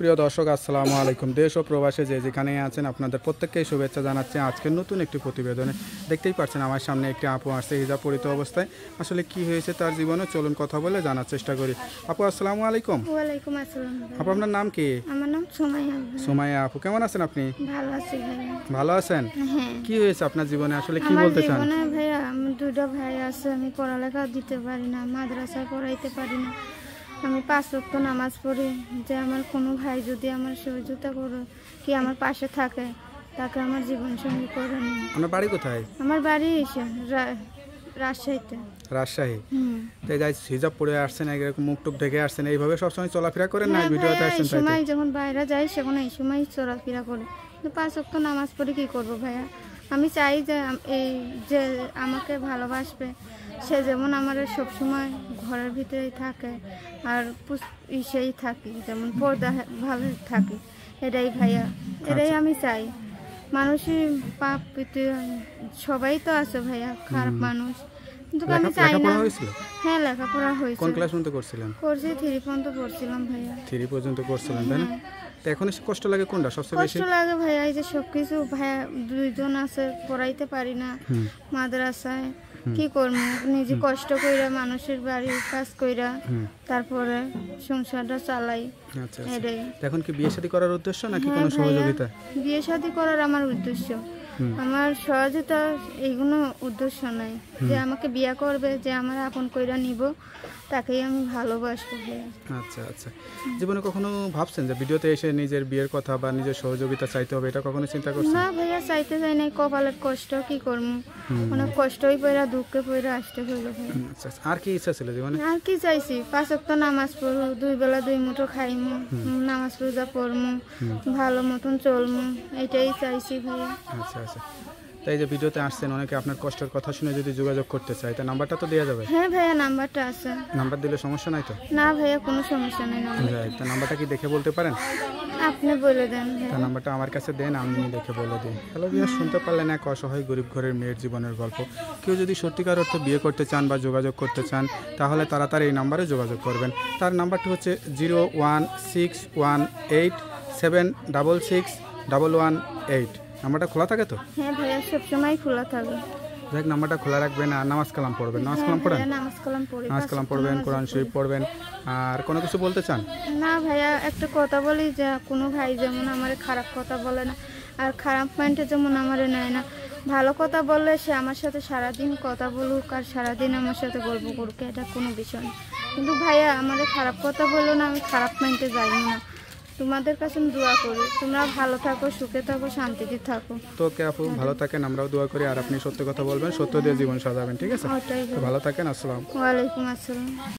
প্রিয় দর্শক আসসালামু আলাইকুম। দেশ ও প্রবাসে যে যেখানে আছেন আপনাদের প্রত্যেককেই শুভেচ্ছা জানাচ্ছি আজকের নতুন একটি প্রতিবেদনে। দেখতেই পাচ্ছেন আমার সামনে একটি আপু আসছে হিজাব পরিত অবস্থায়, আসলে কি হয়েছে তার জীবনে, চলুন কথা বলে জানার চেষ্টা করি। আপু আসসালামু আলাইকুম। ওয়ালাইকুম আসসালাম। আপু আপনার নাম কি? আমার নাম সুমাইয়া। সুমাইয়া আপু কেমন আছেন আপনি? ভালো আছি। ভালো আছেন? কি হয়েছে আপনার জীবনে, আসলে কি বলতে চান? ভাইয়া আমি দুটো ভাই আছে, আমি পড়ালেখা দিতে পারি না, মাদ্রাসা পড়াইতে পারি না, আমি 5 ওয়াক্ত নামাজ পড়ি। যে আমার কোনো ভাই যদি আমার সহযোগিতা করে কি আমার পাশে থাকে তাকে আমার জীবন সঙ্গী করে নি। আমার বাড়ি কোথায়? আমার বাড়ি রাজশাহীতে। রাজশাহী? তাই যাই হিজাব পরে আসছেন, এরকম মুখ টুক ঢেকে আসছেন, এইভাবে সবসময় চলাফেরা করেন না? ভিডিওতে আসছেন তাই সময় যখন বাইরে যাই সেখানে এই সময় চলাফেরা করে, কিন্তু 5 ওয়াক্ত নামাজ পড়ে কি করব ভাইয়া? আমি চাই যে এই যে আমাকে ভালোবাসবে সে যেমন আমার সবসময় ঘরের ভিতরেই থাকে আর ইসেই থাকি, যেমন পর্দা ভাবে থাকি, এটাই ভাইয়া, এটাই আমি চাই। মানুষই পাপ সবাই তো আছে ভাইয়া, খারাপ মানুষ, কিন্তু আমি চাই না। হ্যাঁ লেখাপড়া হয়েছে। কোন ক্লাস পর্যন্ত করছিলেন? করছি 3 পর্যন্ত পড়ছিলাম ভাইয়া। 3 পর্যন্ত করছিলেন তাই না? এখন কষ্ট লাগে কোনটা সবচেয়ে বেশি? কষ্ট লাগে ভাইয়া এই যে সবকিছু ভাইয়া দুইজন আছে, পড়াইতে পারি না মাদ্রাসায়, কি করব নিজে কষ্ট কইরা মানুষের বাড়ি কাজ কইরা তারপরে সংসারটা চালাই। আচ্ছা এটাই। এখন কি বিয়ে শাদী করার উদ্দেশ্য নাকি কোনো সহযোগিতা? বিয়ে শাদী করার আমার উদ্দেশ্য, আমার সহযোগিতা এইগুলো উদ্দেশ্য নাই। যে আমাকে বিয়ে করবে, যে আমার আপন কইরা নিব, তাকেই আমি ভালোবাসবো। আচ্ছা আচ্ছা। জীবনে কখনো ভাবছেন যে ভিডিওতে এসে নিজের বিয়ের কথা বা নিজের সহযোগিতা চাইতে হবে, এটা কখনো চিন্তা করছেন? না ভাইয়া চাইতে চাই নাই, কপালের কষ্ট কি করব, অনেক কষ্টই পড়া দুঃখে পড়া আসতে হইলো। আচ্ছা আর কি ইচ্ছা ছিল জীবনে? আর কি চাইছি, 5 ওয়াক্ত নামাজ পড়ব, 2 বেলা 2 মুঠো খাইব, নামাজ রোজা পড়ব, ভালো মতন চলব, এটাই চাইছি ভাইয়া। আচ্ছা আচ্ছা। তাই যে ভিডিওতে আসছেন অনেকে আপনার কষ্টের কথা শুনে যদি যোগাযোগ করতে চাই, তা নাম্বারটা তো দেয়া যাবে? হ্যাঁ ভাইয়া নাম্বারটা আছে। নাম্বার দিলে সমস্যা নাই তো? না ভাইয়া কোনো সমস্যা নাই। তা নাম্বারটা কি দেখে বলতে পারেন? আপনি বলে দেন। তা নাম্বারটা আমার কাছে দেন, আমি দেখে বলে দিই। হ্যালো ভাইয়া, শুনতে পারলেন এক অসহায় গরিব ঘরের মেয়ের জীবনের গল্প। কেউ যদি সত্যিকার অর্থে বিয়ে করতে চান বা যোগাযোগ করতে চান তাহলে তাড়াতাড়ি এই নাম্বারে যোগাযোগ করবেন। তার নাম্বারটি হচ্ছে 01618766118। নাম্বারটা খোলা থাকে তো? হ্যাঁ ভাইয়া সব সময় খোলা থাকে। যাক নাম্বারটা খোলা রাখবেন আর নামাজ কালাম পড়বেন। নামাজ কালাম পড়েন? নামাজ কালাম পড়ি। নামাজ কালাম পড়বেন, কোরআন শরীফ পড়বেন। আর কোনো কিছু বলতে চান? না ভাইয়া একটা কথা বলি, যে কোনো ভাই যেমন আমারে খারাপ কথা বলে না, আর খারাপ পয়েন্টে যেমন আমারে নেয় না, ভালো কথা বললে সে আমার সাথে সারাদিন কথা বলুক আর সারাদিন আমার সাথে গল্প করুক, এটা কোনো বিষয় না। কিন্তু ভাইয়া আমারে খারাপ কথা বললো না, আমি খারাপ পয়েন্টে যাই না। তোমাদের কাছে আমি দোয়া করি তোমরা ভালো থাকো, সুখে থাকো, শান্তিতে থাকো। তো কে আপু ভালো থাকেন, আমরাও দোয়া করি। আর আপনি সত্য কথা বলবেন, সত্য দিয়ে জীবন সাজাবেন, ঠিক আছে? ভালো থাকেন, আসসালাম। ওয়ালাইকুম আসসালাম।